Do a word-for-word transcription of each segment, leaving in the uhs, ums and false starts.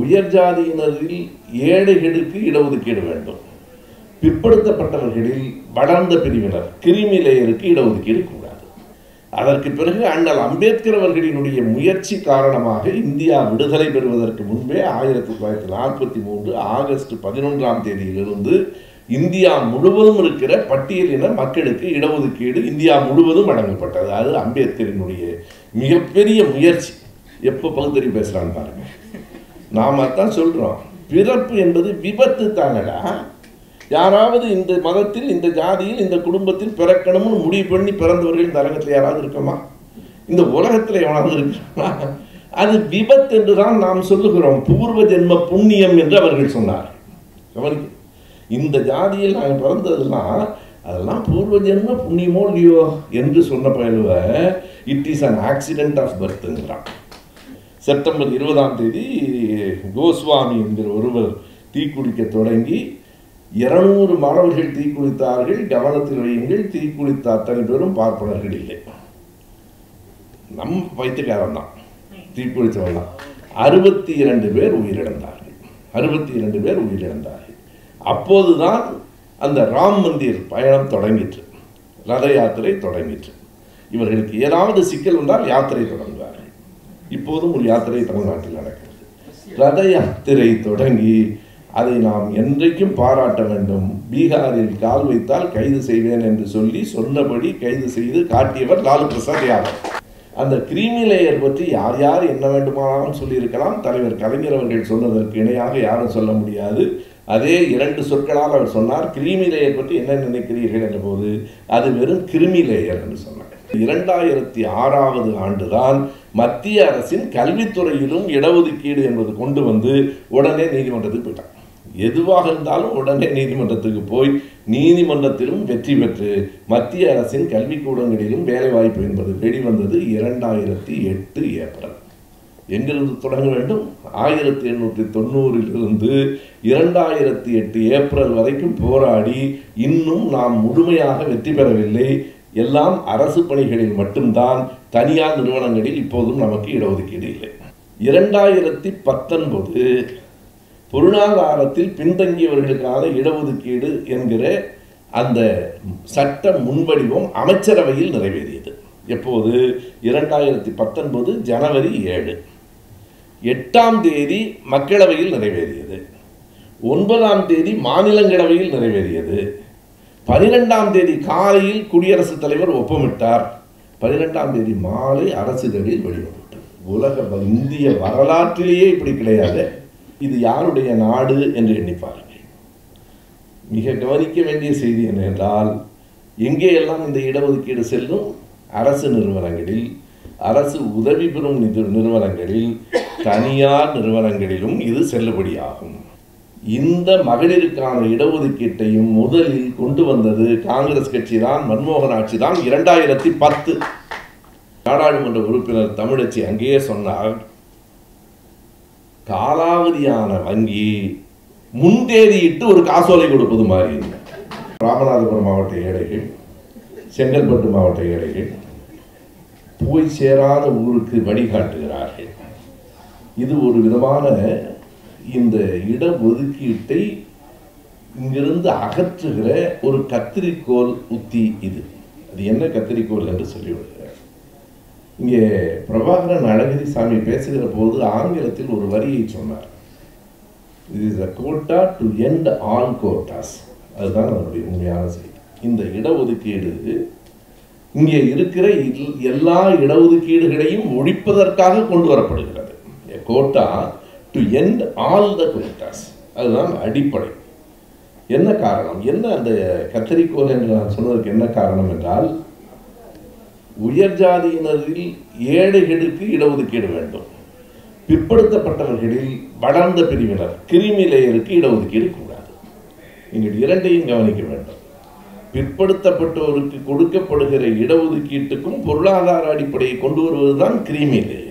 உயர்ஜாதியினரில் ஏழைகளுக்கு இடஒதுக்கீடு வேண்டும். பிற்படுத்தப்பட்டவர்களில் வளர்ந்த பிரிவினர் கிரிமிலேயருக்கு இடஒதுக்கீடு கூடாது. அதற்கு பிறகு அண்ணல் அம்பேத்கர் அவர்களினுடைய முயற்சி காரணமாக இந்தியா விடுதலை பெறுவதற்கு முன்பே ஆயிரத்தி தொள்ளாயிரத்தி நாற்பத்தி மூன்று ஆகஸ்ட் பதினொன்றாம் தேதியிலிருந்து இந்தியா முழுவதும் இருக்கிற பட்டியலின மக்களுக்கு இடஒதுக்கீடு இந்தியா முழுவதும் வழங்கப்பட்டது. அது அம்பேத்கரினுடைய மிகப்பெரிய முயற்சி. எப்போ பகுத்தறி பேசுகிறான்னு பாருங்க. நாம தான் சொல்கிறோம், பிறப்பு என்பது விபத்து தானடா. யாராவது இந்த மதத்தில், இந்த ஜாதியில், இந்த குடும்பத்தில் பிறக்கணும்னு முடிவு பண்ணி பிறந்தவர்கள் இந்த உலகத்தில் யாராவது இருக்கமா? இந்த உலகத்தில் எவனாவது இருக்கா? அது விபத்து என்று தான் நாம் சொல்லுகிறோம். பூர்வ ஜென்ம புண்ணியம் என்று அவர்கள் சொன்னார். கவனிக்க, இந்த ஜாதியில் நாங்கள் பிறந்ததுலாம் அதெல்லாம் பூர்வ ஜென்ம புண்ணியமோ இல்லையோ என்று சொன்ன பயிலுவை it is an accident of பர்த்ங்கிறான். செப்டம்பர் இருபதாம் தேதி கோஸ்வாமி என்கிற ஒருவர் தீக்குளிக்க தொடங்கி இருநூறு மாணவர்கள் தீக்குளித்தார்கள். கவனத்தில் வையுங்கள், தீக்குளித்த அத்தனை பேரும் பார்ப்பனர்கள் இல்லை. நம் பைத்தியக்காரன் தான் தீக்குளித்தவன். அறுபத்தி இரண்டு பேர் உயிரிழந்தார்கள். அறுபத்தி இரண்டு பேர் உயிரிழந்தார்கள். அப்போதுதான் அந்த ராம் மந்திர் பயணம் தொடங்கிற்று. ரத யாத்திரை தொடங்கிற்று. இவர்களுக்கு ஏதாவது சிக்கல் வந்தால் யாத்திரை தொடங்குவார்கள். இப்போதும் ஒரு யாத்திரை தமிழ்நாட்டில் நடக்கிறது. ரத யாத்திரை தொடங்கி அதை நாம் என்றைக்கும் பாராட்ட வேண்டும். பீகாரில் கால் வைத்தால் கைது செய்வேன் என்று சொல்லி சொன்னபடி கைது செய்து காட்டியவர் லாலு பிரசாத் யாதவ். அந்த கிரீமிலேயர் பற்றி யார் யார் என்ன வேண்டுமானாலும் சொல்லியிருக்கலாம். தலைவர் கலைஞர் அவர்கள் சொன்னதற்கு இணையாக யாரும் சொல்ல முடியாது. அதே இரண்டு சொற்களால் அவர் சொன்னார். கிருமி லேயர் பற்றி என்ன நினைக்கிறீர்கள் என்ற போது அது வெறும் கிருமி லேயர் என்று சொன்னார். இரண்டாயிரத்தி ஆறாவது ஆண்டுதான் மத்திய அரசின் கல்வித்துறையிலும் இடஒதுக்கீடு என்பது கொண்டு வந்து உடனே நீதிமன்றத்துக்கு போயிட்டார். எதுவாக இருந்தாலும் உடனே நீதிமன்றத்துக்கு போய் நீதிமன்றத்திலும் வெற்றி பெற்று மத்திய அரசின் கல்விக்கூடங்களிலும் வேலைவாய்ப்பு என்பது வெளிவந்தது. இரண்டாயிரத்தி எட்டு ஏப்ரல் எங்கிருந்து தொடங்க வேண்டும்? ஆயிரத்தி எண்ணூற்றி தொண்ணூறிலிருந்து இரண்டாயிரத்தி எட்டு ஏப்ரல் வரைக்கும் போராடி இன்னும் நாம் முழுமையாக வெற்றி பெறவில்லை. எல்லாம் அரசு பணிகளில் மட்டும்தான். தனியார் நிறுவனங்களில் இப்போதும் நமக்கு இடஒதுக்கீடு இல்லை. இரண்டாயிரத்தி பத்தொன்பது பொருளாதாரத்தில் பின்தங்கியவர்களுக்கான இடஒதுக்கீடு என்கிற அந்த சட்ட முன்வடிவம் அமைச்சரவையில் நிறைவேறியது. எப்போது? இரண்டாயிரத்தி பத்தொன்பது ஜனவரி ஏழு எட்டாம் தேதி மக்களவையில் நிறைவேறியது. ஒன்பதாம் தேதி மாநிலங்களவையில் நிறைவேறியது. பனிரெண்டாம் தேதி காலையில் குடியரசுத் தலைவர் ஒப்பமிட்டார். பதினெட்டாம் தேதி மாலை அரசிதழில் வெளியிடப்பட்டது. உலக இந்திய வரலாற்றிலேயே இப்படி கிடையாது. இது யாருடைய நாடு என்று எண்ணிப்பார்கள். மிக கவனிக்க வேண்டிய செய்தி என்னவென்றால், எங்கேயெல்லாம் இந்த இடஒதுக்கீடு செல்லும்? அரசு நிறுவனங்களில், அரசு உதவி பெறும் நிறுவனங்களில், தனியார் நிறுவனங்களிலும் இது செல்லுபடியாகும். இந்த மகளிருக்கான இடஒதுக்கீட்டையும் முதலில் கொண்டு வந்தது காங்கிரஸ் கட்சி தான், மன்மோகன் ஆட்சி தான். இரண்டாயிரத்தி பத்து நாடாளுமன்ற உறுப்பினர் தமிழச்சி அங்கேயே சொன்னார், காலாவதியான வங்கி முன்தேதியிட்டு ஒரு காசோலை கொடுப்பது மாதிரி. ராமநாதபுரம் மாவட்ட ஏழைகள், செங்கல்பட்டு மாவட்ட ஏழைகள் போய் சேராத ஊருக்கு வழிகாட்டுகிறார்கள். இது ஒரு விதமான இந்த இடஒதுக்கீட்டை இங்கிருந்து அகற்றுகிற ஒரு கத்திரிக்கோல் உத்தி. இது அது என்ன கத்திரிக்கோல் என்று சொல்லிவிடுகிறார். இங்கே பிரபாகரன் அழகிரி சாமி பேசுகிற போது ஆங்கிலத்தில் ஒரு வரியை சொன்னார். It is a quota to end all quotas. அதுதான் அவருடைய உண்மையான செய்தி. இந்த இடஒதுக்கீடு இங்கே இருக்கிற எல்லா இடஒதுக்கீடுகளையும் ஒழிப்பதற்காக கொண்டு வரப்படுகிறது. Quota to end all the quotas. அதுதான் அடிப்படை. என்ன காரணம்? என்ன அந்த கத்திரிக்கோல் என்று நான் சொன்னதற்கு என்ன காரணம் என்றால், உயர்ஜாதியினரில் ஏழைகளுக்கு இடஒதுக்கீடு வேண்டும். பிற்படுத்தப்பட்டவர்களில் வளர்ந்த பிரிவினர் கிரிமிலேயருக்கு இடஒதுக்கீடு கூடாது. நீங்கள் இரண்டையும் கவனிக்க வேண்டும். பிற்படுத்தப்பட்டோருக்கு கொடுக்கப்படுகிற இடஒதுக்கீட்டுக்கும் பொருளாதார அடிப்படையை கொண்டு வருவதுதான் கிரீமி லேயர்.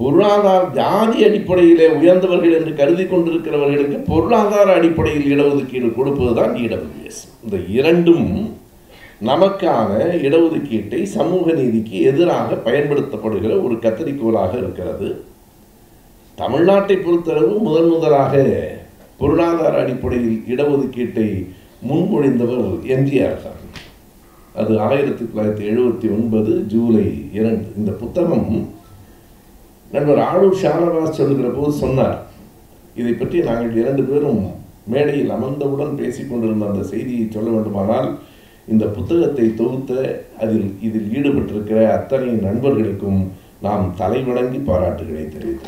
பொருளாதார ஜாதி அடிப்படையிலே உயர்ந்தவர்கள் என்று கருதி கொண்டிருக்கிறவர்களுக்கு பொருளாதார அடிப்படையில் இடஒதுக்கீடு கொடுப்பதுதான் இ டபிள்யூ எஸ். இந்த இரண்டும் நமக்கான இடஒதுக்கீட்டை சமூக நீதிக்கு எதிராக பயன்படுத்தப்படுகிற ஒரு கத்திரிக்கோலாக இருக்கிறது. Tamil Nadu Purtharu, Mudanudarahe, Purana Radipodi, Idavakite, Munpur in the world, N G R. At the Ayatip like the Edutun, but the Julie, in the Putamum, never Adu Sharavas Chandrapur Sonar. In the Petit Language, the Burum, Medi Lamanda wouldn't basic under the Sadi Cholamanal. In the Puthagatai Tolta, Adil either Yuduputra, Athani, Nanbergum, Nam Talibadangi Paratrate.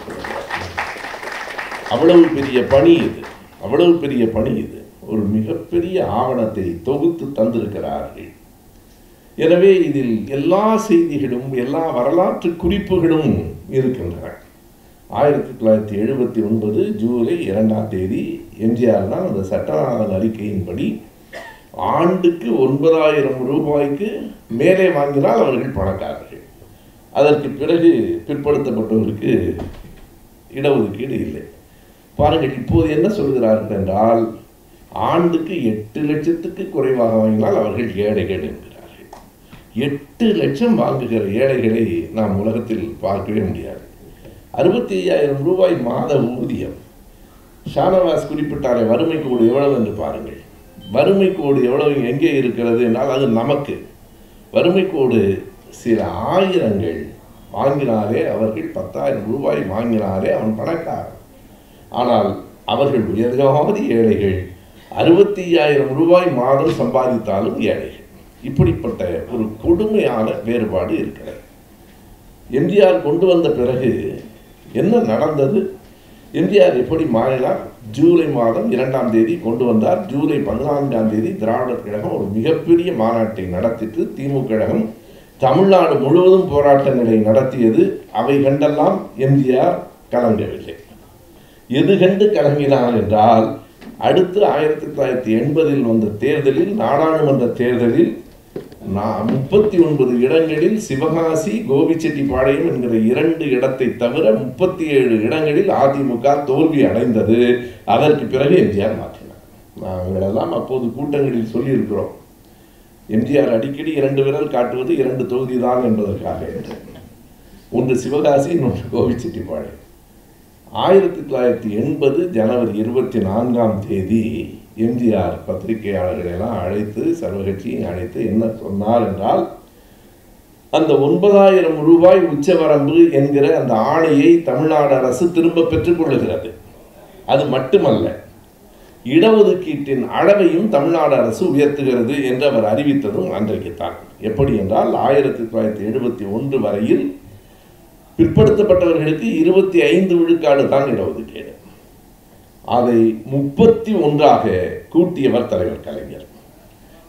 Abadu Piria Panid, Abadu Piria Panid, or Mikapiria Avanate, Togut Tandrakara. In a way, Idil Yella Sidhidum, Yella Varala to Kuripudum, Irkandra. I replied the Edubatium, the Julie, Yeranda Tedi, N G R, the Sata, the Hurricane Buddy. ஆண்டுக்கு ஒன்பதாயிரம் ரூபாய்க்கு மேலே வாங்கினால் அவர்கள் பணக்காரர்கள். அதற்கு பிறகு பிற்படுத்தப்பட்டவர்களுக்கு இடஒதுக்கீடு இல்லை. பாருங்கள் இப்போது என்ன சொல்கிறார்கள் என்றால் ஆண்டுக்கு எட்டு லட்சத்துக்கு குறைவாக வாங்கினால் அவர்கள் ஏழைகள் என்கிறார்கள். எட்டு லட்சம் வாங்குகிற ஏழைகளை நாம் உலகத்தில் பார்க்கவே முடியாது. அறுபத்தையாயிரம் ரூபாய் மாத ஊதியம். ஷானவாஸ் குறிப்பிட்டாரே வறுமை கோடு எவ்வளவு என்று பாருங்கள். வறுமை கோடு எவ்வளவு எங்கே இருக்கிறது என்றால் அது நமக்கு வறுமை கோடு சில ஆயிரங்கள் வாங்கினாலே அவர்கள் பத்தாயிரம் ரூபாய் வாங்கினாலே அவன் பணக்காரன் ஆனால் அவர்கள் உயர்காவது ஏழைகள் அறுபத்தையாயிரம் ரூபாய் மாதம் சம்பாதித்தாலும் ஏழைகள் இப்படிப்பட்ட ஒரு கொடுமையான வேறுபாடு இருக்கிறது எம் ஜி ஆர் கொண்டு வந்த பிறகு என்ன நடந்தது எம் ஜி ஆர் எப்படி மாறினார் ஜூலை மாதம் இரண்டாம் தேதி கொண்டு வந்தார் ஜூலை பதினான்கு ஆம் தேதி திராவிடர் கழகம் ஒரு மிகப்பெரிய மாநாட்டை நடத்திட்டு திமுக கழகம் தமிழ்நாடு முழுவதும் போராட்டங்களை நடத்தியது அவை கண்டெல்லாம் எம் ஜி ஆர் கலங்கவில்லை எது கண்டு கலங்கினார் என்றால் அடுத்து ஆயிரத்து தொள்ளாயிரத்து எண்பதில் வந்த தேர்தலில் நாடாளுமன்ற தேர்தலில் முப்பத்து ஒன்பது இடங்களில் சிவகாசி கோபிச்செட்டிப்பாளையம் என்கிற இரண்டு இடத்தை தவிர முப்பத்து ஏழு இடங்களில் அதிமுக தோல்வி அடைந்தது அதற்கு பிறகு எம் ஜி ஆர் மாற்றினார் நாங்கள் எல்லாம் அப்போது கூட்டங்களில் சொல்லி இருக்கிறோம் எம் ஜி ஆர் அடிக்கடி இரண்டு விரல் காட்டுவது இரண்டு தொகுதிதான் என்பதற்காக ஒன்று சிவகாசி இன்னொன்று கோபிச்செட்டிப்பாளையம் ஆயிரத்து தொள்ளாயிரத்து எண்பது ஜனவரி இருபத்தி நான்கு ஆம் தேதி எம் ஜி ஆர் பத்திரிகையாளர்களை எல்லாம் அழைத்து சர்வகட்சியும் அழைத்து என்ன சொன்னார் என்றால் அந்த ஒன்பதாயிரம் ரூபாய் உச்சவரம்பு என்கிற அந்த ஆணையை தமிழ்நாடு அரசு திரும்ப பெற்றுக்கொள்கிறது அது மட்டுமல்ல இடஒதுக்கீட்டின் அளவையும் தமிழ்நாடு அரசு உயர்த்துகிறது என்று அவர் அறிவித்ததும் அன்றைக்குத்தான் எப்படி என்றால் ஆயிரத்தி தொள்ளாயிரத்தி எழுபத்தி ஒன்று வரையில் பிற்படுத்தப்பட்டவர்களுக்கு இருபத்தி ஐந்து விழுக்காடு தான் இடஒதுக்கீடு அதை முப்பத்து ஒன்று ஆக கூட்டியவர் தலைவர் கலைஞர்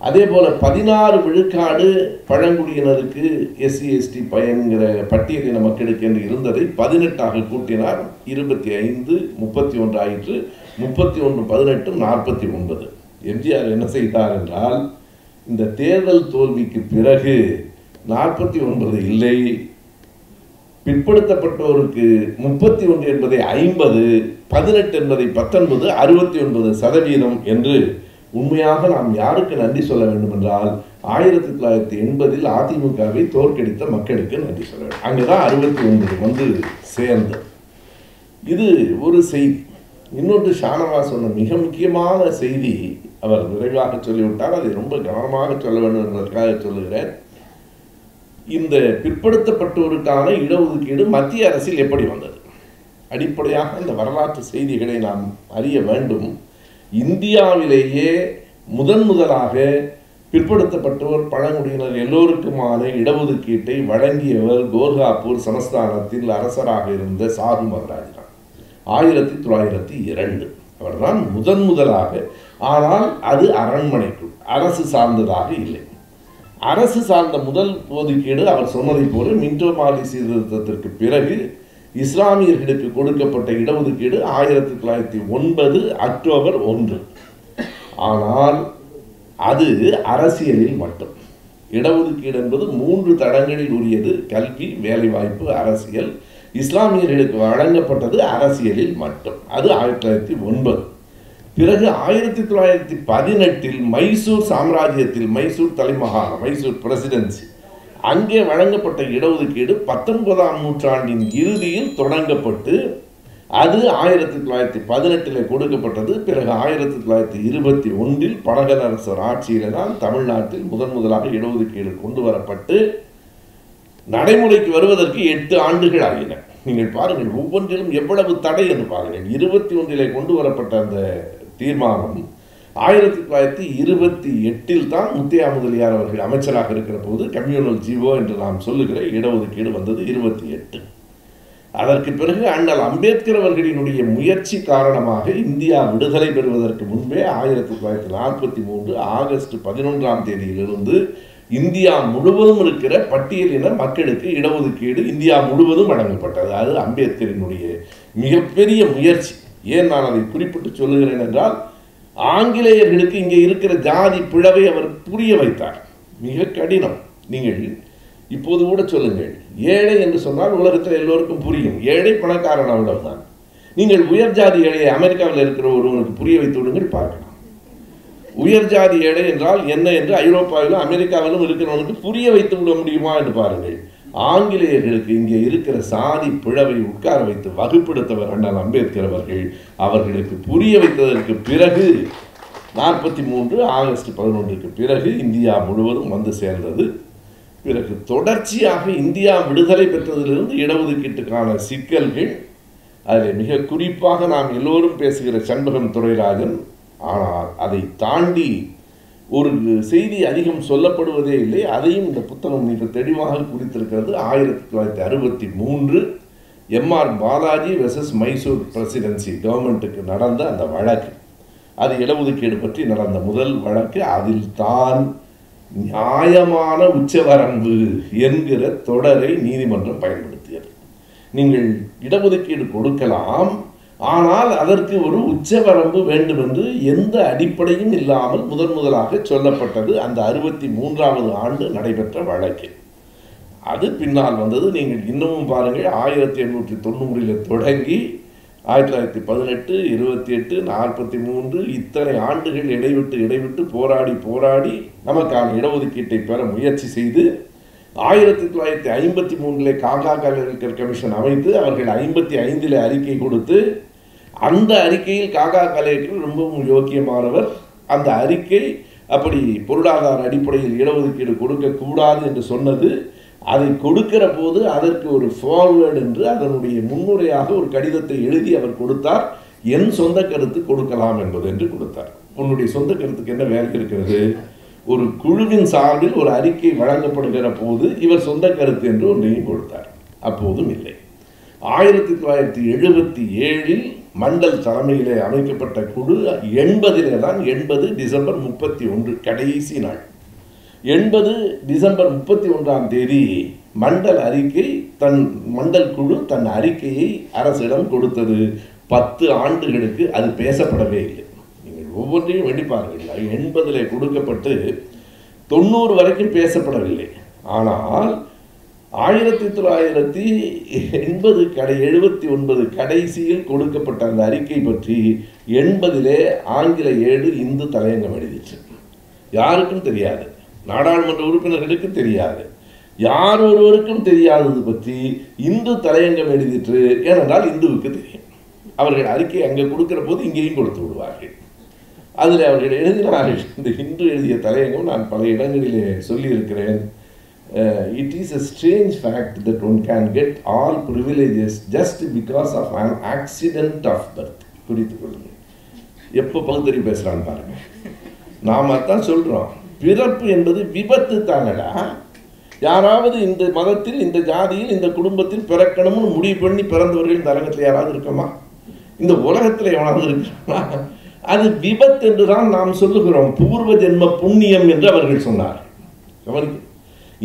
அதேபோல பதினாறு விழுக்காடு பழங்குடியினருக்கு எஸ் சி எஸ் டி பயன்கிற பட்டியலின மக்களுக்கு என்று இருந்ததை பதினெட்டு ஆக கூட்டினார் இருபத்தி ஐந்து முப்பத்து ஒன்று ஆயிற்று முப்பத்து ஒன்று பதினெட்டு நாற்பத்தி ஒன்பது எம் ஜி ஆர் என்ன செய்தார் என்றால் இந்த தேர்தல் தோல்விக்கு பிறகு நாற்பத்தி ஒன்பது இல்லை பிற்படுத்தப்பட்டோருக்கு முப்பத்து ஒன்று என்பதை ஐம்பது பதினெட்டு என்பதை பத்தொன்பது அறுபத்தி ஒன்பது சதவீதம் என்று உண்மையாக நாம் யாருக்கு நன்றி சொல்ல வேண்டும் என்றால் ஆயிரத்தி தொள்ளாயிரத்தி எண்பதில் அதிமுகவை தோற்கடித்த மக்களுக்கு நன்றி சொல்ல வேண்டும் அங்கேதான் அறுபத்தி ஒன்பது வந்து சேர்ந்து இது ஒரு செய்தி இன்னொன்று ஷானவா சொன்ன மிக முக்கியமான செய்தி அவர் விரைவாக சொல்லிவிட்டார் அதை ரொம்ப கவனமாக சொல்ல வேண்டும் என்பதற்காக சொல்லுகிறேன் இந்த பிற்படுத்தப்பட்டோருக்கான இடஒதுக்கீடு மத்திய அரசில் எப்படி வந்தது அடிப்படையாக இந்த வரலாற்று செய்திகளை நாம் அறிய வேண்டும் இந்தியாவிலேயே முதன் முதலாக பிற்படுத்தப்பட்டோர் பழங்குடியினர் எல்லோருக்குமான இடஒதுக்கீட்டை வழங்கியவர் கோர்காப்பூர் சமஸ்தானத்தில் அரசராக இருந்த சாது மகராஜ்தான் ஆயிரத்தி தொள்ளாயிரத்தி இரண்டு அவர்தான் முதன் முதலாக ஆனால் அது அரண்மனைக்குள் அரசு சார்ந்ததாக இல்லை அரசு சார்ந்த முதல் ஒதுக்கீடு அவர் சொன்னதை போல மின்டோமாலி சீர்திருத்தத்திற்கு பிறகு இஸ்லாமியர்களுக்கு கொடுக்கப்பட்ட இடஒதுக்கீடு ஆயிரத்தி தொள்ளாயிரத்தி ஒன்பது அக்டோபர் ஒன்று ஆனால் அது அரசியலில் மட்டும் இடஒதுக்கீடு என்பது மூன்று தடங்களில் உரியது கல்வி வேலைவாய்ப்பு அரசியல் இஸ்லாமியர்களுக்கு வழங்கப்பட்டது அரசியலில் மட்டும் அது ஆயிரத்தி தொள்ளாயிரத்தி ஒன்பது பிறகு ஆயிரத்தி தொள்ளாயிரத்தி பதினெட்டில் மைசூர் சாம்ராஜ்யத்தில் மைசூர் தலைமகால் மைசூர் பிரசிடென்சி அங்கே வழங்கப்பட்ட இடஒதுக்கீடு பத்தொன்பதாம் நூற்றாண்டின் இறுதியில் தொடங்கப்பட்டு அது ஆயிரத்து தொள்ளாயிரத்து பதினெட்டு இல் கொடுக்கப்பட்டது. பிறகு ஆயிரத்து தொள்ளாயிரத்து இருபத்தி ஒன்று இல் பனகரசர் ஆட்சியில் தான் தமிழ்நாட்டில் முதன் முதலாக இடஒதுக்கீடு கொண்டு வரப்பட்டு நடைமுறைக்கு வருவதற்கு எட்டு ஆண்டுகள் ஆகின. நீங்கள் பாருங்கள், ஒவ்வொன்றிலும் எவ்வளவு தடை என்று பாருங்கள். இருபத்தி ஒன்றிலே கொண்டு வரப்பட்ட அந்த தீர்மானம் ஆயிரத்தி தொள்ளாயிரத்தி இருபத்தி எட்டில் தான் முத்தையா முதலியார் அவர்கள் அமைச்சராக இருக்கிற போது கம்யூனல் ஜீவோ என்று நாம் சொல்லுகிற இடஒதுக்கீடு வந்தது இருபத்தி எட்டு. அதற்கு பிறகு அண்ணல் அம்பேத்கர் அவர்களினுடைய முயற்சி காரணமாக இந்தியா விடுதலை பெறுவதற்கு முன்பே ஆயிரத்தி தொள்ளாயிரத்தி நாற்பத்தி மூன்று ஆகஸ்ட் பதினொன்றாம் தேதியிலிருந்து இந்தியா முழுவதும் இருக்கிற பட்டியலின மக்களுக்கு இடஒதுக்கீடு இந்தியா முழுவதும் வழங்கப்பட்டது. அது அம்பேத்கரினுடைய மிகப்பெரிய முயற்சி. ஏன் நான் அதை குறிப்பிட்டு சொல்லுகிறேன் என்றால், ஆங்கிலேயர்களுக்கு இங்கே இருக்கிற ஜாதி பிளவை அவர் புரிய வைத்தார். மிக கடினம். நீங்கள் இப்போது கூட சொல்லுங்கள், ஏழை என்று சொன்னால் உலகத்தில் எல்லோருக்கும் புரியும். ஏழை பணக்காரன் அவ்வளவுதான். நீங்கள் உயர் ஜாதி ஏழையை அமெரிக்காவில் இருக்கிற ஒருவனுக்கு புரிய வைத்து விடுங்கள், பார்க்கலாம். உயர் ஜாதி ஏழை என்றால் என்ன என்று ஐரோப்பாவிலும் அமெரிக்காவிலும் இருக்கிறவனுக்கு புரிய வைத்து விட முடியுமா என்று பாருங்கள். ஆங்கிலேயர்களுக்கு இங்கே இருக்கிற சாதி பிளவை உட்கார வைத்து வகுப்படுத்தவர் அண்ணல் அம்பேத்கர் அவர்கள். அவர்களுக்கு புரிய வைத்ததற்கு பிறகு நாற்பத்தி மூன்று ஆகஸ்ட் பதினொன்றுக்கு பிறகு இந்தியா முழுவதும் வந்து சேர்ந்தது. பிறகு தொடர்ச்சியாக இந்தியா விடுதலை பெற்றதிலிருந்து இடஒதுக்கீட்டுக்கான சிக்கல்கள், அதில் மிக குறிப்பாக நாம் எல்லோரும் பேசுகிற சண்முகம் துரைராஜன். ஆனால் அதை தாண்டி ஒரு செய்தி அதிகம் சொல்லப்படுவதே இல்லை. அதையும் இந்த புத்தகம் மிக தெளிவாக குறித்திருக்கிறது. ஆயிரத்தி தொள்ளாயிரத்தி அறுபத்தி மூன்று M R Balaji versus Mysore presidency கவர்மெண்ட்டுக்கு நடந்த அந்த வழக்கு, அது இடஒதுக்கீடு பற்றி நடந்த முதல் வழக்கு. அதில் தான் நியாயமான உச்சவரம்பு என்கிற தொடரை நீதிமன்றம் பயன்படுத்தியது. நீங்கள் இடஒதுக்கீடு கொடுக்கலாம், ஆனால் அதற்கு ஒரு உச்சவரம்பு வேண்டும் என்று எந்த அடிப்படையும் இல்லாமல் முதன் முதலாக சொல்லப்பட்டது அந்த அறுபத்தி மூன்றாவது ஆண்டு நடைபெற்ற வழக்கு. அது பின்னால் வந்தது. நீங்கள் இன்னமும் பாருங்கள், ஆயிரத்தி எண்ணூற்றி தொண்ணூறில் தொடங்கி ஆயிரத்தி தொள்ளாயிரத்தி பதினெட்டு இருபத்தி எட்டு நாற்பத்தி மூன்று இத்தனை ஆண்டுகள் இடைவிட்டு இடைவிட்டு போராடி போராடி நமக்கான இடஒதுக்கீட்டை பெற முயற்சி செய்து ஆயிரத்தி தொள்ளாயிரத்தி ஐம்பத்தி மூணிலே காங்கா கலைஞர் கமிஷன் அமைத்து அவர்கள் ஐம்பத்தி ஐந்தில் அறிக்கை கொடுத்து, அந்த அறிக்கையில் காங்கா கலைஞர் ரொம்பவும் யோக்கியமானவர். அந்த அறிக்கை அப்படி பொருளாதார அடிப்படையில் இடஒதுக்கீடு கொடுக்கக்கூடாது என்று சொன்னது. அதை கொடுக்கிற போது அதற்கு ஒரு ஃபார்வேர்டு என்று அதனுடைய முன்னுரையாக ஒரு கடிதத்தை எழுதி அவர் கொடுத்தார். என் சொந்த கருத்து கொடுக்கலாம் என்பது என்று கொடுத்தார். உன்னுடைய சொந்த கருத்துக்கு என்ன வேலை இருக்கிறது? ஒரு குழுவின் சார்பில் ஒரு அறிக்கை வழங்கப்படுகிற போது இவர் சொந்த கருத்து என்று ஒன்றையும் கொடுத்தார். அப்போதும் இல்லை. ஆயிரத்தி தொள்ளாயிரத்தி எழுபத்தி ஏழில் மண்டல் தலைமையிலே அமைக்கப்பட்ட குழு எண்பதிலே தான் எண்பது டிசம்பர் முப்பத்தி ஒன்று கடைசி நாள் எண்பது டிசம்பர் முப்பத்தி ஒன்றாம் தேதி மண்டல் அறிக்கை தன் மண்டல் குழு தன் அறிக்கையை அரசிடம் கொடுத்தது. பத்து ஆண்டுகளுக்கு அது பேசப்படவே இல்லை. ஒவ்வொன்றையும் வெடிப்பார்கள். எண்பதில் கொடுக்கப்பட்டு தொண்ணூறு வரைக்கும் பேசப்படவில்லை. ஆனால் ஆயிரத்தி தொள்ளாயிரத்தி எண்பது கடை எழுபத்தி ஒன்பது கடைசியில் கொடுக்கப்பட்ட அந்த அறிக்கை பற்றி எண்பதிலே ஆங்கில ஏடு இந்து தலையங்கம் எழுதிச்சு. யாருக்கும் தெரியாது, நாடாளுமன்ற உறுப்பினர்களுக்கு தெரியாது, யார் ஒருவருக்கும் தெரியாதது பற்றி இந்து தலையங்கம் எழுதிட்டு. ஏனென்றால் இந்துவுக்கு தெரியும். அவர்கள் அறிக்கை அங்கே கொடுக்கிற போது இங்கேயும் கொடுத்து விடுவார்கள். அதில் அவர்கள் எழுதினார்கள். இந்த இன்று எழுதிய தலையங்கம் நான் பல இடங்களிலே சொல்லியிருக்கிறேன். It is a strange fact that one can get all privileges just because of an accident of birth. குறித்து கொள்ளுங்க. எப்போ பகுத்தறி பேசுகிறான்னு பாருங்கள். நாம் அதான் சொல்கிறோம், பிறப்பு என்பது விபத்து தானடா. யாராவது இந்த மதத்தில், இந்த ஜாதியில், இந்த குடும்பத்தில் பிறக்கணும்னு முடிவு பண்ணி பிறந்தவர்கள் இந்த அரங்கத்தில் யாராவது இருக்கோமா? இந்த உலகத்தில் எவனாவது இருக்கா? அது விபத்து என்றுதான் நாம் சொல்லுகிறோம். பூர்வ ஜென்ம புண்ணியம் என்று அவர்கள் சொன்னார்கள்.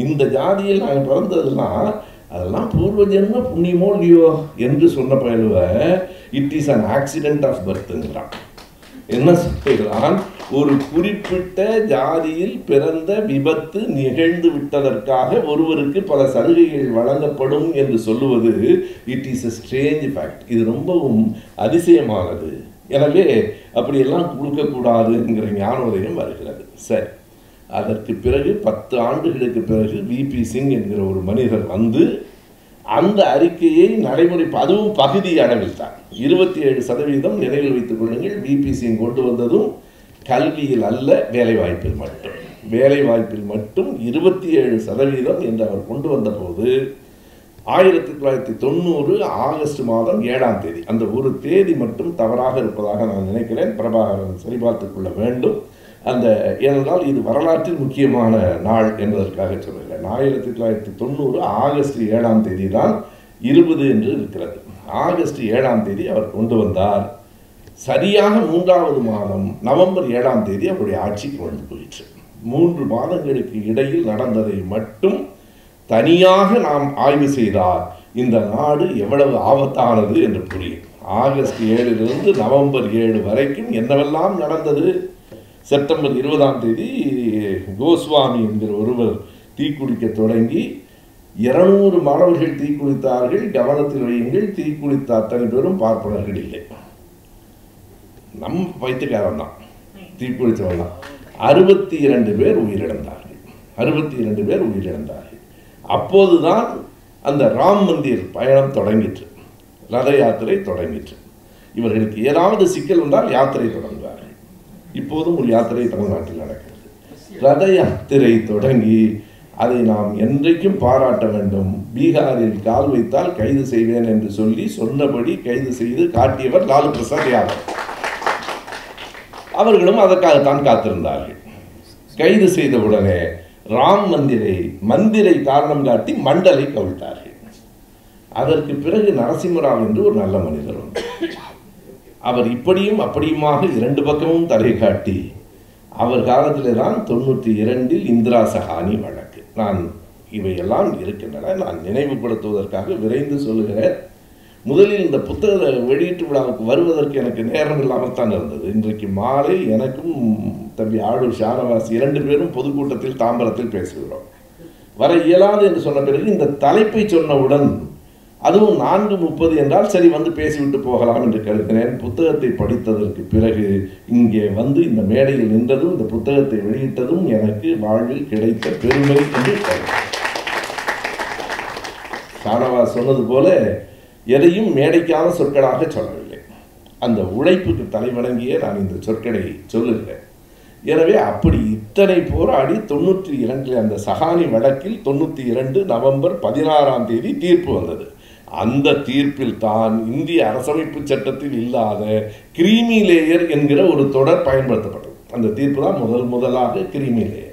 இந்த ஜாதியில் நாங்கள் பிறந்ததுலாம் அதெல்லாம் பூர்வ ஜென்ம புண்ணியமோ இல்லையோ என்று சொன்ன பயிலுவ it is an accident of பர்த்ங்கிறான். என்ன சொல்கிறான்? ஒரு குறிப்பிட்ட ஜாதியில் பிறந்த விபத்து நிகழ்ந்து விட்டதற்காக ஒருவருக்கு பல சலுகைகள் வழங்கப்படும் என்று சொல்லுவது it is a strange fact. இது ரொம்பவும் அதிசயமானது. எனவே அப்படியெல்லாம் கொடுக்கக்கூடாது என்கிற ஞானோதயம் வருகிறது. சரி, அதற்கு பிறகு பத்து ஆண்டுகளுக்கு பிறகு விபி சிங் என்கிற ஒரு மனிதர் வந்து அந்த அறிக்கையை நடைமுறை அதுவும் பகுதி அளவில் தான் இருபத்தி ஏழு சதவீதம் நிலையில் வைத்துக் கொள்ளுங்கள். பிபிசி கொண்டு வந்ததும் கல்வியில் அல்ல, வேலைவாய்ப்பில் மட்டும் வேலைவாய்ப்பில் மட்டும் இருபத்தி ஏழு சதவீதம் என்று அவர் கொண்டு வந்த போது ஆயிரத்தி தொள்ளாயிரத்தி தொண்ணூறு ஆகஸ்ட் மாதம் ஏழாம் தேதி அந்த ஒரு தேதி மட்டும் தவறாக இருப்பதாக நான் நினைக்கிறேன். பிரபாகரன் சரிபார்த்துக் கொள்ள வேண்டும். அந்த ஏனென்றால் இது வரலாற்றில் முக்கியமான நாள் என்பதற்காக சொல்லவில்லை. ஆயிரத்தி தொள்ளாயிரத்தி தொண்ணூறு ஆகஸ்ட் ஏழாம் தேதி தான் இருபது என்று இருக்கிறது. ஆகஸ்ட் ஏழாம் தேதி அவர் கொண்டு வந்தார். சரியாக மூன்றாவது மாதம் நவம்பர் ஏழாம் தேதி அவருடைய ஆட்சிக்கு வந்து போயிற்று. மூன்று மாதங்களுக்கு இடையில் நடந்ததை மட்டும் தனியாக நாம் ஆய்வு செய்தால் இந்த நாடு எவ்வளவு ஆபத்தானது என்று புரியும். ஆகஸ்ட் ஏழிலிருந்து நவம்பர் ஏழு வரைக்கும் என்னவெல்லாம் நடந்தது. செப்டம்பர் இருபதாம் தேதி கோஸ்வாமி என்கிற ஒருவர் தீக்குளிக்க தொடங்கி இருநூறு மாணவர்கள் தீக்குளித்தார்கள். கவனத்தில் வையுங்கள், தீக்குளித்த அத்தனை பேரும் பார்ப்பனர்கள் இல்லை, நம் பைத்தியக்காரன் தான் தீக்குளித்தவன் தான். அறுபத்தி இரண்டு பேர் உயிரிழந்தார்கள் அறுபத்தி இரண்டு பேர் உயிரிழந்தார்கள். அப்போதுதான் அந்த ராம் மந்திர் பயணம் தொடங்கிற்று, ரத யாத்திரை தொடங்கிற்று. இவர்களுக்கு ஏதாவது சிக்கல் வந்தால் யாத்திரை தொடங்குவார்கள். இப்போதும் ஒரு யாத்திரை தமிழ்நாட்டில் நடக்கிறது. ரத யாத்திரை தொடங்கி அதை நாம் என்றைக்கும் பாராட்ட வேண்டும். பீகாரில் கால் வைத்தால் கைது செய்வேன் என்று சொல்லி சொன்னபடி கைது செய்து காட்டியவர் லாலு பிரசாத் யாதவ். அவர்களும் அதற்காகத்தான் காத்திருந்தார்கள். கைது செய்தவுடனே ராம் மந்திரை மந்திரை காரணம் காட்டி மண்டலை கவிழ்த்தார்கள். அதற்கு பிறகு நரசிம்மராவ் என்று ஒரு நல்ல மனிதர் உண்டு. அவர் இப்படியும் அப்படியுமாக இரண்டு பக்கமும் தலை காட்டி அவர் காலத்திலே தான் தொண்ணூற்றி இரண்டில் இந்திரா சஹானி வழக்கு. நான் இவையெல்லாம் இருக்கின்றன நான் நினைவுபடுத்துவதற்காக விரைந்து சொல்லுகிறேன். முதலில் இந்த புத்தக வெளியீட்டு விழாவுக்கு வருவதற்கு எனக்கு நேரம் இல்லாமல் தான் இருந்தது. இன்றைக்கு மாலை எனக்கும் தம்பி ஆளூர் ஷானவாஸ் இரண்டு பேரும் பொதுக்கூட்டத்தில் தாம்பரத்தில் பேசுகிறோம். வர இயலாது என்று சொன்ன பிறகு இந்த தலைப்பை சொன்னவுடன் அதுவும் நான்கு முப்பது என்றால் சரி வந்து பேசிவிட்டு போகலாம் என்று கருதினேன். புத்தகத்தை படித்ததற்கு பிறகு இங்கே வந்து இந்த மேடையில் நின்றதும் இந்த புத்தகத்தை வெளியிட்டதும் எனக்கு வாழ்வில் கிடைத்த பெருமை என்று சானவா சொன்னது போல எதையும் மேடைக்கான சொற்களாக சொல்லவில்லை. அந்த உழைப்புக்கு தலைவணங்கியே நான் இந்த சொற்களை சொல்லுகிறேன். எனவே அப்படி இத்தனை போராடி தொண்ணூற்றி இரண்டில் அந்த சஹானி வழக்கில் தொண்ணூற்றி இரண்டு நவம்பர் பதினாறாம் தேதி தீர்ப்பு வந்தது. அந்த தீர்ப்பில் தான் இந்திய அரசமைப்பு சட்டத்தில் இல்லாத கிரீமி லேயர் என்கிற ஒரு தொடர் பயன்படுத்தப்பட்டது. அந்த தீர்ப்பு தான் முதல் முதலாக கிரீமி லேயர்.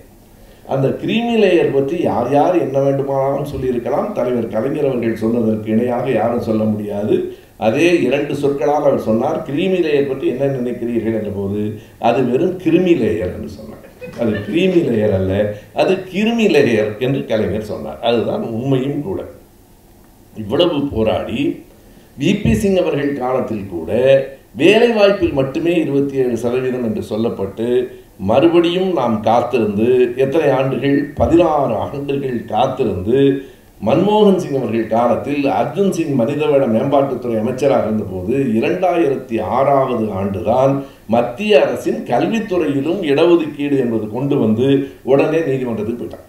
அந்த கிரீமி லேயர் பற்றி யார் யார் என்ன வேண்டுமானாலும் சொல்லியிருக்கலாம். தலைவர் கலைஞர் அவர்கள் சொன்னதற்கு இணையாக யாரும் சொல்ல முடியாது. அதே இரண்டு சொற்களால் அவர் சொன்னார். கிரீமி லேயர் பற்றி என்ன நினைக்கிறீர்கள் என்ற போது அது வெறும் கிருமி லேயர் என்று சொன்னார். அது கிரீமி லேயர் அல்ல, அது கிருமி லேயர் என்று கலைஞர் சொன்னார். அதுதான் உண்மையும் கூட. இவ்வளவு போராடி விபி சிங் அவர்கள் காலத்தில் கூட வேலைவாய்ப்பில் மட்டுமே இருபத்தி ஏழு சதவீதம் என்று சொல்லப்பட்டு மறுபடியும் நாம் காத்திருந்து எத்தனை ஆண்டுகள் பதினாறு ஆண்டுகள் காத்திருந்து மன்மோகன் சிங் அவர்கள் காலத்தில் அர்ஜுன் சிங் மனிதவள மேம்பாட்டுத்துறை அமைச்சராக இருந்தபோது இரண்டாயிரத்தி ஆறாவது ஆண்டுதான் மத்திய அரசின் கல்வித்துறையிலும் இடஒதுக்கீடு என்பது கொண்டு வந்து உடனே நீதிமன்றத்துக்கு போயிட்டார்.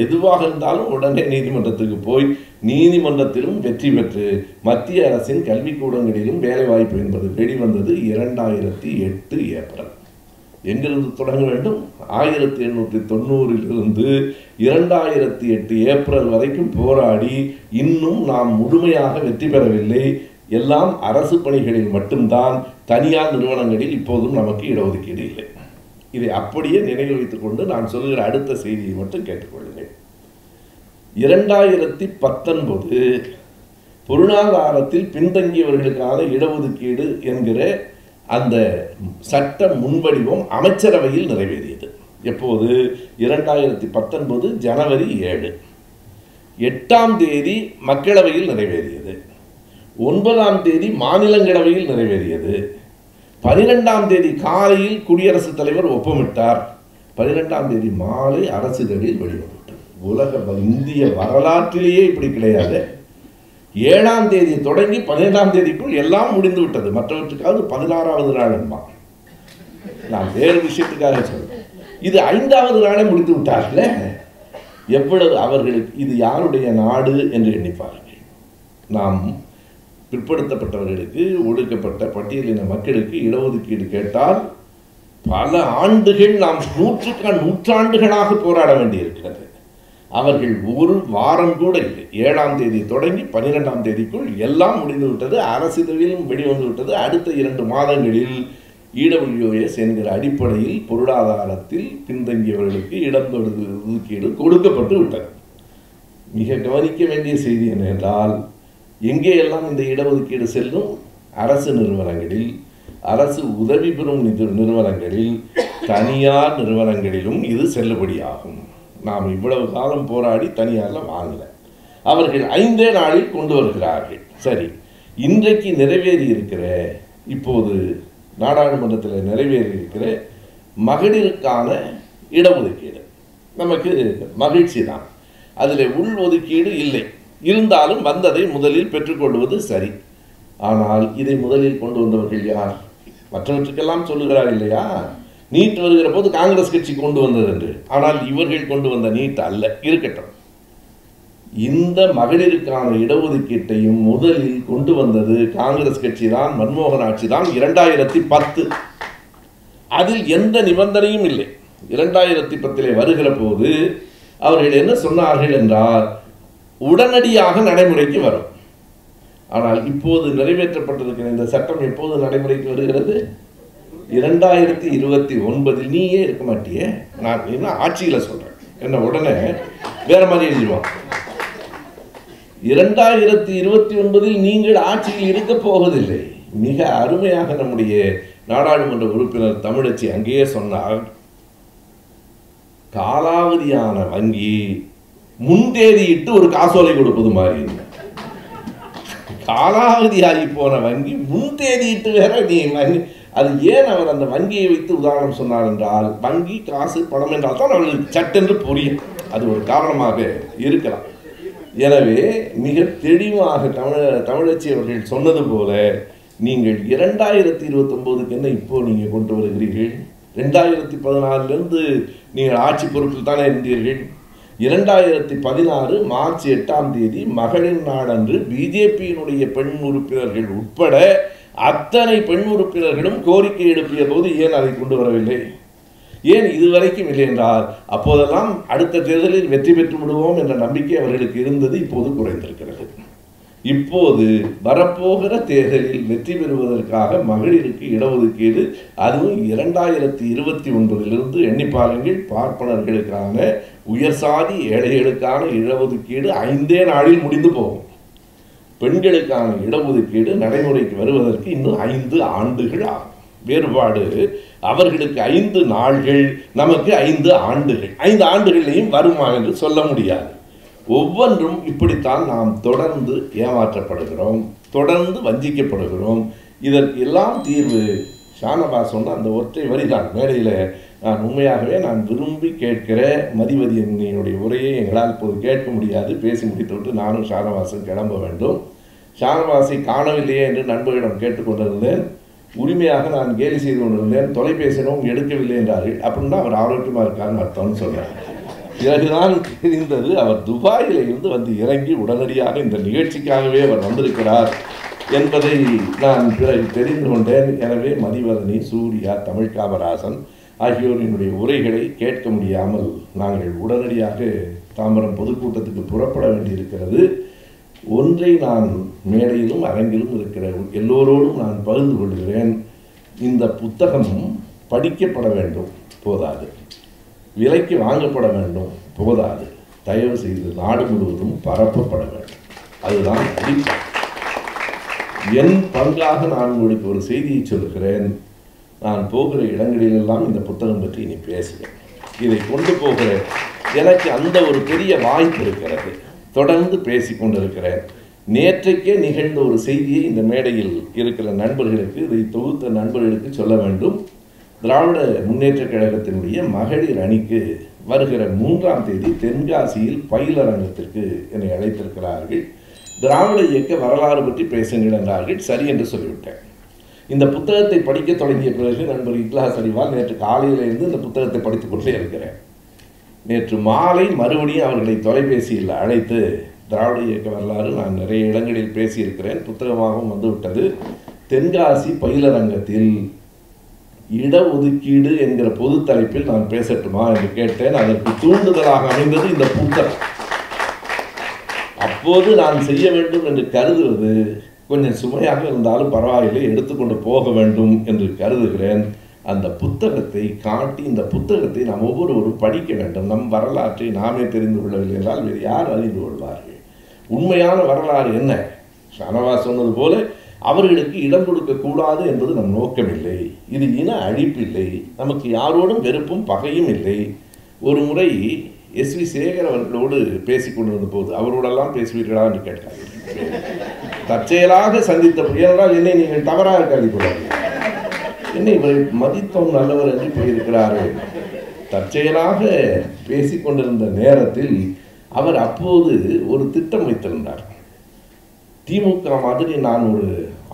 எதுவாக இருந்தாலும் உடனே நீதிமன்றத்துக்கு போய் நீதிமன்றத்திலும் வெற்றி பெற்று மத்திய அரசின் கல்விக்கூடங்களிலும் வேலைவாய்ப்பு என்பது வெளிவந்தது இரண்டாயிரத்தி எட்டு ஏப்ரல். எங்கிருந்து தொடங்க வேண்டும்? ஆயிரத்தி எண்ணூற்றி தொண்ணூறிலிருந்து இரண்டாயிரத்தி எட்டு ஏப்ரல் வரைக்கும் போராடி இன்னும் நாம் முழுமையாக வெற்றி பெறவில்லை. எல்லாம் அரசு பணிகளில் மட்டும்தான், தனியார் நிறுவனங்களில் இப்போதும் நமக்கு இடஒதுக்கீடு இல்லை. இதை அப்படியே நினைவில் வைத்துக் கொண்டு நான் சொல்லுகிற அடுத்த செய்தியை மட்டும் கேட்டுக்கொள்ளுங்கள். இரண்டாயிரத்தி பத்தொன்பது பொருளாதாரத்தில் பின்தங்கியவர்களுக்கான இடஒதுக்கீடு என்கிற அந்த சட்ட முன்வடிவம் அமைச்சரவையில் நிறைவேறியது. எப்போது? இரண்டாயிரத்தி பத்தொன்பது ஜனவரி ஏழு எட்டாம் தேதி மக்களவையில் நிறைவேறியது. ஒன்பதாம் தேதி மாநிலங்களவையில் நிறைவேறியது. பனிரெண்டாம் தேதி காலையில் குடியரசுத் தலைவர் ஒப்பமிட்டார். பனிரெண்டாம் தேதி மாலை அரசிதழில் வெளியிடப்பட்டது. உலக இந்திய வரலாற்றிலேயே இப்படி கிடையாது. ஏழாம் தேதி தொடங்கி பதினேழாம் தேதிக்குள் எல்லாம் முடிந்து விட்டது. மற்றவற்றுக்காவது பதினாறாவது நாள் என்பா, நான் வேறு விஷயத்துக்காக சொல்றேன். இது ஐந்தாவது நாளே முடித்து விட்டார்களே. எவ்வளவு அவர்களுக்கு இது யாருடைய நாடு என்று எண்ணிப்பார்கள். நாம் பிற்படுத்தப்பட்டவர்களுக்கு ஒடுக்கப்பட்ட பட்டியலின மக்களுக்கு இடஒதுக்கீடு கேட்டால் பல ஆண்டுகள் நாம் நூற்றுக்க நூற்றாண்டுகளாக போராட வேண்டியிருக்கிறது. அவர்கள் ஒரு வாரம் கூட இல்லை. ஏழாம் தேதி தொடங்கி பன்னிரெண்டாம் தேதிக்குள் எல்லாம் முடிந்துவிட்டது, அரசிதழிலும் வெளிவந்துவிட்டது. அடுத்த இரண்டு மாதங்களில் E W S என்கிற அடிப்படையில் பொருளாதாரத்தில் பின்தங்கியவர்களுக்கு இடம் ஒதுக்கீடு கொடுக்கப்பட்டு விட்டது. மிக கவனிக்க வேண்டிய செய்தி என்னவென்றால், எங்கே எல்லாம் இந்த இடஒதுக்கீடு செல்லும்? அரசு நிறுவனங்களில், அரசு உதவி பெறும் நிறுவனங்களில், தனியார் நிறுவனங்களிலும் இது செல்லுபடியாகும். நாம் இவ்வளவு காலம் போராடி தனியாரில் வாங்கல, அவர்கள் ஐந்தே நாளில் கொண்டு வருகிறார்கள். சரி, இன்றைக்கு நிறைவேறி இருக்கிற, இப்போது நாடாளுமன்றத்தில் நிறைவேறி இருக்கிற மகளிருக்கான இடஒதுக்கீடு நமக்கு மகிழ்ச்சி தான். அதில் உள் ஒதுக்கீடு இல்லை, இருந்தாலும் வந்ததை முதலில் பெற்றுக்கொள்வது சரி. ஆனால் இதை முதலில் கொண்டு வந்தவர்கள் யார்? மற்றவற்றுக்கெல்லாம் சொல்லுகிறார் இல்லையா, நீட் வருகிற போது காங்கிரஸ் கட்சி கொண்டு வந்தது என்று. ஆனால் இவர்கள் கொண்டு வந்த நீட் அல்ல. இருக்கட்டும், இந்த மகளிருக்கான இடஒதுக்கீட்டையும் முதலில் கொண்டு வந்தது காங்கிரஸ் கட்சி தான், மன்மோகன் ஆட்சி தான், இரண்டாயிரத்தி பத்து. அதில் எந்த நிபந்தனையும் இல்லை. இரண்டாயிரத்தி பத்திலே வருகிற போது அவர்கள் என்ன சொன்னார்கள் என்றால், உடனடியாக நடைமுறைக்கு வரும். ஆனால் இப்போது நிறைவேற்றப்பட்டிருக்கிற இந்த சட்டம் எப்போது நடைமுறைக்கு வருகிறது? இரண்டாயிரத்தி இருபத்தி ஒன்பதில். நீயே இருக்க மாட்டியே, நான் என்ன ஆட்சியில் சொல்கிறேன், என்ன உடனே வேறு மாதிரி எழுதிடுவான். இரண்டாயிரத்தி இருபத்தி ஒன்பதில் நீங்கள் ஆட்சியில் இருக்க போவதில்லை. மிக அருமையாக நம்முடைய நாடாளுமன்ற உறுப்பினர் தமிழச்சி அங்கேயே சொன்னால், காலாவதியான வங்கி முன்தேதியிட்டு ஒரு காசோலை கொடுப்பது மாதிரி. காலாவதியாகி போன வங்கி முன்தேதியிட்டு வேற நீ வங்கி. அது ஏன் அவர் அந்த வங்கியை வைத்து உதாரணம் சொன்னார் என்றால், வங்கி காசு பணம் என்றால் தான் அவர்களுக்கு சட்டென்று புரியும். அது ஒரு காரணமாக இருக்கலாம். எனவே மிக தெளிவாக தமிழ தமிழச்சி அவர்கள் சொன்னது போல, நீங்கள் இரண்டாயிரத்தி இருபத்தொம்போதுக்கு என்ன இப்போ நீங்கள் கொண்டு வருகிறீர்கள்? ரெண்டாயிரத்தி பதினாலிருந்து நீங்கள் ஆட்சி பொறுப்பில் தானே இருந்தீர்கள். இரண்டாயிரத்தி பதினாறு மார்ச் எட்டாம் தேதி மகளிர் நாடன்று பிஜேபியினுடைய பெண் உறுப்பினர்கள் உட்பட அத்தனை பெண் உறுப்பினர்களும் கோரிக்கை எழுப்பிய போது ஏன் அதை கொண்டு வரவில்லை? ஏன் இதுவரைக்கும் இல்லை என்றால், அப்போதெல்லாம் அடுத்த தேர்தலில் வெற்றி பெற்று விடுவோம் என்ற நம்பிக்கை அவர்களுக்கு இருந்தது, இப்போது குறைந்திருக்கிறது. இப்போது வரப்போகிற தேர்தலில் வெற்றி பெறுவதற்காக மகளிருக்கு இடஒதுக்கீடு, அதுவும் இரண்டாயிரத்தி இருபத்தி ஒன்பதிலிருந்து எண்ணி பாருங்கள், பார்ப்பனர்களுக்கான உயர்சாதி ஏழைகளுக்கான இடஒதுக்கீடு ஐந்தே நாளில் முடிந்து போகும். பெண்களுக்கான இடஒதுக்கீடு நடைமுறைக்கு வருவதற்கு இன்னும் ஐந்து ஆண்டுகள் ஆகும். வேறுபாடு, அவர்களுக்கு ஐந்து நாள்கள், நமக்கு ஐந்து ஆண்டுகள். ஐந்து ஆண்டுகளையும் வருமா என்று சொல்ல முடியாது. ஒவ்வொன்றும் இப்படித்தான் நாம் தொடர்ந்து ஏமாற்றப்படுகிறோம், தொடர்ந்து வஞ்சிக்கப்படுகிறோம். இதற்கு எல்லாம் தீர்வு ஷானவாஸ் சொன்ன அந்த ஒற்றை வரி தான். மேடையில் நான் உண்மையாகவே நான் விரும்பி கேட்கிற மதிவதியினுடைய உரையை எங்களால் இப்போது கேட்க முடியாது. பேசி முடித்துவிட்டு நானும் ஷானவாஸும் கிளம்ப வேண்டும். ஷானவாஸை காணவில்லையே என்று நண்பர்களிடம் கேட்டுக்கொண்டிருந்தேன். உரிமையாக நான் கேலி செய்து கொண்டிருந்தேன். தொலைபேசியினவும் எடுக்கவில்லை என்றார்கள். அப்படின்னா அவர் ஆரோக்கியமாக இருக்கான்னு அர்த்தம்னு சொன்னார். பிறகுதான் தெரிந்தது, அவர் துபாயில் இருந்து வந்து இறங்கி உடனடியாக இந்த நிகழ்ச்சிக்காகவே அவர் வந்திருக்கிறார் என்பதை நான் பிறகு தெரிந்து கொண்டேன். எனவே மதிவதனி, சூர்யா, தமிழ் காமராசன் ஆகியோரினுடைய உரைகளை கேட்க முடியாமல் நாங்கள் உடனடியாக தாம்பரம் பொதுக்கூட்டத்துக்கு புறப்பட வேண்டியிருக்கிறது. ஒன்றை நான் மேடையிலும் அரங்கிலும் இருக்கிற எல்லோரோடும் நான் பகிர்ந்து கொள்கிறேன். இந்த புத்தகம் படிக்கப்பட வேண்டும், போதாது. விலைக்கு வாங்கப்பட வேண்டும், போதாது. தயவு செய்து நாடு முழுவதும் பரப்பப்பட வேண்டும். அதுதான் என் பங்காக நான் உங்களுக்கு ஒரு செய்தியை சொல்கிறேன். நான் போகிற இடங்களிலெல்லாம் இந்த புத்தகம் பற்றி இனி பேசுவேன். இதை கொண்டு போகிற எனக்கு அந்த ஒரு பெரிய வாய்ப்பு இருக்கிறது. தொடர்ந்து பேசி கொண்டிருக்கிறேன். நேற்றைக்கே நிகழ்ந்த ஒரு செய்தியை இந்த மேடையில் இருக்கிற நண்பர்களுக்கு, இதை தொகுத்த நண்பர்களுக்கு சொல்ல வேண்டும். திராவிட முன்னேற்ற கழகத்தினுடைய மகளிர் அணிக்கு வருகிற மூன்றாம் தேதி தென்காசியில் பயிலரங்கத்திற்கு என்னை அழைத்திருக்கிறார்கள். திராவிட இயக்க வரலாறு பற்றி பேசுங்கள் என்றார்கள். சரி என்று சொல்லிவிட்டேன். இந்த புத்தகத்தை படிக்க தொடங்கிய பிறகு நண்பர் இக்லாஸ் அறிவால் நேற்று காலையிலிருந்து இந்த புத்தகத்தை படித்துக் கொண்டே இருக்கிறேன். நேற்று மாலை மறுபடியும் அவர்களை தொலைபேசியில் அழைத்து திராவிட இயக்க வரலாறு நான் நிறைய இடங்களில் பேசியிருக்கிறேன், புத்தகமாகவும் வந்துவிட்டது. தென்காசி பயிலரங்கத்தில் இடஒதுக்கீடு என்கிற பொது தலைப்பில் நான் பேசட்டுமா என்று கேட்டேன். அதற்கு தூண்டுதலாக அமைந்தது இந்த புத்தகம். அப்போது நான் செய்ய வேண்டும் என்று கருதுவது கொஞ்சம் சுமையாக இருந்தாலும் பரவாயில்லை, எடுத்துக்கொண்டு போக வேண்டும் என்று கருதுகிறேன். அந்த புத்தகத்தை காட்டி இந்த புத்தகத்தை நாம் ஒவ்வொருவரும் படிக்க வேண்டும். நம் வரலாற்றை நாமே தெரிந்து கொள்ளவில்லை என்றால் வேறு யார் அறிந்து கொள்வார்கள்? உண்மையான வரலாறு என்ன? ஷானவா சொன்னது போல அவர்களுக்கு இடம் கொடுக்கக்கூடாது என்பது நம் நோக்கமில்லை. இது இன அழிப்பில்லை, நமக்கு யாரோடும் வெறுப்பும் பகையும் இல்லை. ஒரு முறை எஸ் வி சேகர் அவர்களோடு பேசி கொண்டிருந்த போது அவரோடெல்லாம் பேசுவீர்களா என்று கேட்டார். தற்செயலாக சந்தித்த புயலால் என்னை நீங்கள் தவறாக கருதிக்கொள்ளார்கள், என்னை இவரை மதித்தோம் நல்லவர் என்று போயிருக்கிறார்கள். தற்செயலாக பேசிக்கொண்டிருந்த நேரத்தில் அவர் அப்போது ஒரு திட்டம் வைத்திருந்தார். திமுக மாதிரி நான் ஒரு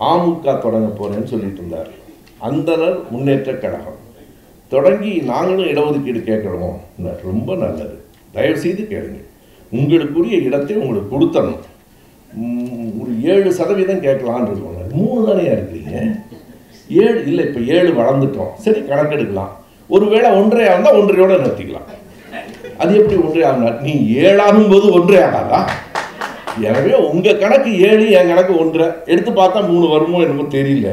அமுக தொடங்க போகிறேன்னு சொல்லிட்டு இருந்தார். அந்தனர் முன்னேற்ற கழகம் தொடங்கி நாங்களும் இடஒதுக்கீடு கேட்கணும், ரொம்ப நல்லது, தயவுசெய்து கேளுங்க, உங்களுக்குரிய இடத்தை உங்களுக்கு கொடுத்தணும், ஒரு ஏழு சதவீதம் கேட்கலான்னு சொன்னார். மூணு தானே இருக்கிறீங்க, ஏழு இல்லை, இப்போ ஏழு வளர்ந்துட்டோம், சரி கணக்கெடுக்கலாம், ஒருவேளை ஒன்றே ஆகுந்தால் ஒன்றையோடு நிறுத்திக்கலாம். அது எப்படி ஒன்றே ஆகுனார்? நீ ஏழாகும் போது ஒன்றே ஆகாதா? எனவே உங்கள் கணக்கு ஏழு, என் கணக்கு ஒன்றை, எடுத்து பார்த்தா மூணு வருமோ என்னமோ தெரியல.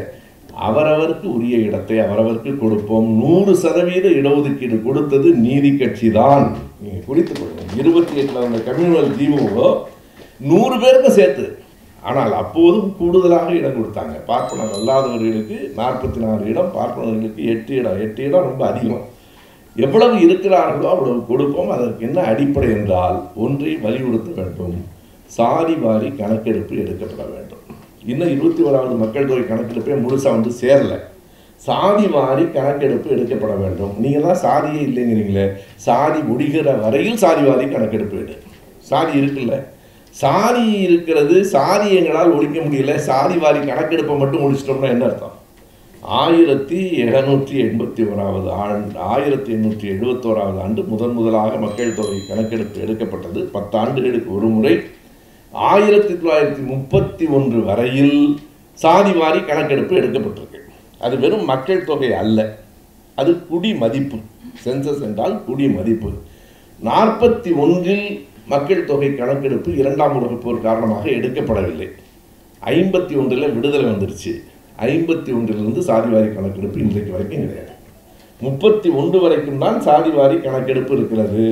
அவரவருக்கு உரிய இடத்தை அவரவருக்கு கொடுப்போம். நூறு சதவீத இடஒதுக்கீடு கொடுத்தது நீதி கட்சி தான், நீங்கள் குறித்து கொடுக்கணும். இருபத்தி எட்டில் அந்த கம்யூனல் தீவுகளோ நூறு பேருக்கு சேர்த்து, ஆனால் அப்போதும் கூடுதலாக இடம் கொடுத்தாங்க. பார்ப்பனர் அல்லாதவர்களுக்கு நாற்பத்தி நாலு இடம், பார்ப்பனர்களுக்கு எட்டு இடம். எட்டு இடம் ரொம்ப அதிகம். எவ்வளவு இருக்கிறார்களோ அவ்வளவு கொடுப்போம். அதற்கு என்ன அடிப்படை என்றால் ஒன்றை வலியுறுத்த வேண்டும், சாதி வாரி கணக்கெடுப்பு எடுக்கப்பட வேண்டும். இன்னும் இருபத்தி ஓராவது மக்கள் தொகை கணக்கெடுப்பே முழுசாக வந்து சேரலை. சாதி வாரி கணக்கெடுப்பு எடுக்கப்பட வேண்டும். நீங்கள் தான் சாதியே இல்லைங்கிறீங்களே, சாதி முடிகிற வரையில் சாதி வாரி கணக்கெடுப்பு எடு. சாதி இருக்குல்ல, சாதி இருக்கிறது, சாதி எங்களால் ஒழிக்க முடியல, சாதி வாரி கணக்கெடுப்பை மட்டும் ஒழிச்சிட்டோம்னா என்ன அர்த்தம்? ஆயிரத்தி எழுநூற்றி எண்பத்தி ஓராவது ஆண்டு ஆயிரத்தி எண்ணூற்றி எழுபத்தோராவது ஆண்டு முதன் முதலாக மக்கள் தொகை கணக்கெடுப்பு எடுக்கப்பட்டது. பத்தாண்டுகளுக்கு ஒரு முறை ஆயிரத்தி தொள்ளாயிரத்தி முப்பத்தி ஒன்று வரையில் சாதி வாரி கணக்கெடுப்பு எடுக்கப்பட்டிருக்கு. அது வெறும் மக்கள் தொகை அல்ல, அது குடி மதிப்பு. சென்சஸ் என்றால் குடி மதிப்பு. நாற்பத்தி ஒன்றில் மக்கள் தொகை கணக்கெடுப்பு இரண்டாம் உலகப் போர் காரணமாக எடுக்கப்படவில்லை. ஐம்பத்தி ஒன்றில் விடுதலை வந்துருச்சு. ஐம்பத்தி ஒன்றிலிருந்து சாதிவாரி கணக்கெடுப்பு இன்றைக்கு வரைக்கும் கிடையாது. முப்பத்தி ஒன்று வரைக்கும் தான் சாதிவாரி கணக்கெடுப்பு இருக்கிறது.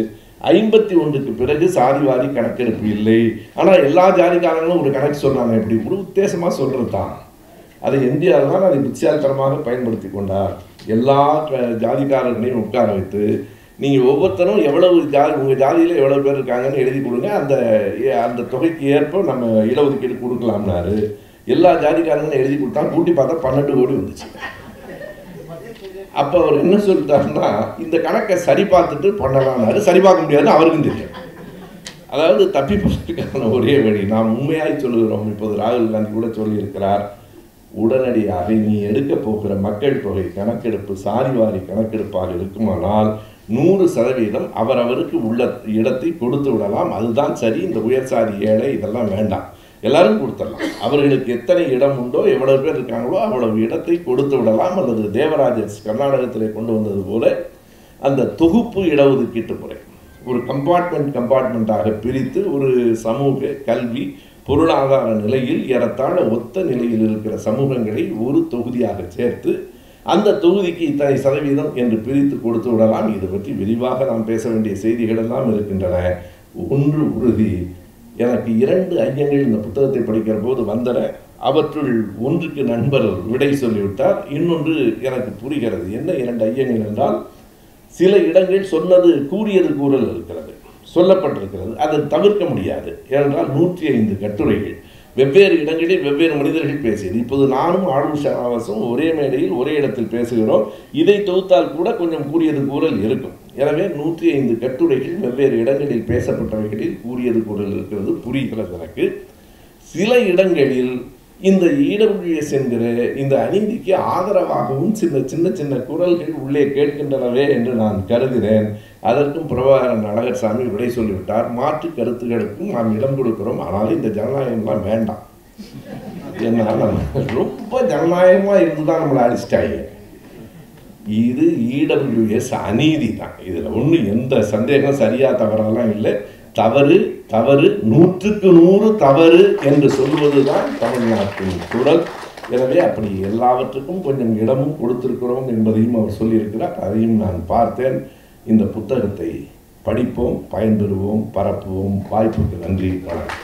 ஐம்பத்தி ஒன்றுக்கு பிறகு சாதிவாரி கணக்கெடுப்பு இல்லை. ஆனால் எல்லா ஜாதிக்காரங்களும் ஒரு கணக்கு சொல்கிறாங்க. எப்படி ஒரு உத்தேசமாக சொல்கிறது தான். அதை எம்ஜிஆர் தான் அதை புத்திசாலித்தனமாக பயன்படுத்தி கொண்டார். எல்லா ஜாதிக்காரர்களையும் உட்கார வைத்து நீங்கள் ஒவ்வொருத்தரும் எவ்வளவு ஜாதி, உங்கள் ஜாதியில் எவ்வளோ பேர் இருக்காங்கன்னு எழுதி கொடுங்க, அந்த அந்த தொகைக்கு ஏற்ப நம்ம இடஒதுக்கீடு கொடுக்கலாம்னாரு. எல்லா ஜாதிக்காரங்களும் எழுதி கொடுத்தா கூட்டி பார்த்தா பன்னெண்டு கோடி வந்துச்சு. அப்போ அவர் என்ன சொல்லிட்டாருன்னா, இந்த கணக்கை சரி பார்த்துட்டு பண்ணலாம்னாரு. சரி பார்க்க முடியாதுன்னு அவருக்கும் தெரியும். அதாவது தப்பி போகிறதுக்கான ஒரே வழி நாம் உண்மையாக சொல்லுகிறோம். இப்போது ராகுல் காந்தி கூட சொல்லியிருக்கிறார், உடனடியாக நீ எடுக்க போகிற மக்கள் தொகை கணக்கெடுப்பு சாதிவாரி கணக்கெடுப்பாக இருக்குமானால் நூறு சதவீதம் அவரவருக்கு உள்ள இடத்தை கொடுத்து விடலாம், அதுதான் சரி. இந்த உயர்சாதி ஏழை இதெல்லாம் வேண்டாம், எல்லாரும் கொடுத்துடலாம். அவர்களுக்கு எத்தனை இடம் உண்டோ, எவ்வளவு பேர் இருக்காங்களோ அவ்வளவு இடத்தை கொடுத்து விடலாம். அல்லது தேவராஜர் கர்நாடகத்தில் கொண்டு வந்தது போல அந்த தொகுப்பு இடஒதுக்கீட்டு முறை, ஒரு கம்பார்ட்மெண்ட் கம்பார்ட்மெண்ட்டாக பிரித்து ஒரு சமூக கல்வி பொருளாதார நிலையில் ஏறத்தாழ ஒத்த நிலையில் இருக்கிற சமூகங்களை ஒரு தொகுதியாக சேர்த்து அந்த தொகுதிக்கு இத்தனை சதவீதம் என்று பிரித்து கொடுத்து விடலாம். இதை பற்றி விரிவாக நாம் பேச வேண்டிய செய்திகளெல்லாம் இருக்கின்றன. ஒன்று உறுதி, எனக்கு இரண்டு ஐயங்கள் இந்த புத்தகத்தை படிக்கிற போது வந்தன. அவற்றுள் ஒன்றுக்கு நண்பர் விடை சொல்லிவிட்டார், இன்னொன்று எனக்கு புரிகிறது. என்ன இரண்டு ஐயங்கள் என்றால், சில இடங்கள் சொன்னது கூறியது கூறல் இருக்கிறது, சொல்லப்பட்டிருக்கிறது, அதை தவிர்க்க முடியாது. ஏனென்றால் நூற்றி ஐந்து கட்டுரைகள் வெவ்வேறு இடங்களில் வெவ்வேறு மனிதர்கள் பேசியது. இப்போது நானும் ஆளுநர் ஷானவாசும் ஒரே மேடையில் ஒரே இடத்தில் பேசுகிறோம். இதை தொகுத்தால் கூட கொஞ்சம் கூறியது கூறல் இருக்கும். எனவே நூற்றி ஐந்து கட்டுரைகள் வெவ்வேறு இடங்களில் பேசப்பட்டவைகளில் கூறியது கூறல் இருக்கிறது, புரிகிறது எனக்கு. சில இடங்களில் இந்த E W S என்கிற இந்த அநீதிக்கு ஆதரவாகவும் சில சின்ன சின்ன குரல்கள் உள்ளே கேட்கின்றனவே என்று நான் கருதினேன். அதற்கும் பிரபாகரன் அழகர்சாமி விடை சொல்லிவிட்டார். மாற்று கருத்துகளுக்கும் நாம் இடம் கொடுக்கிறோம், ஆனால் இந்த ஜனநாயகம்லாம் வேண்டாம். என்னால் ரொம்ப ஜனநாயகமாக இருந்து தான் நம்மளை அடிச்சிட்டாங்க. இது E W S அநீதி தான். இதில் ஒன்றும் எந்த சந்தேகம், சரியா தவறெல்லாம் இல்லை. தவறு தவறு நூற்றுக்கு நூறு தவறு என்று சொல்வதுதான் தமிழ்நாட்டின் குரல். எனவே அப்படி எல்லாவற்றுக்கும் கொஞ்சம் இடமும் கொடுத்திருக்கிறோம் என்பதையும் அவர் சொல்லியிருக்கிறார். அதையும் நான் பார்த்தேன். இந்த புத்தகத்தை படிப்போம், பயன்பெறுவோம், பரப்புவோம். வாய்ப்புக்கு நன்றி. வணக்கம்.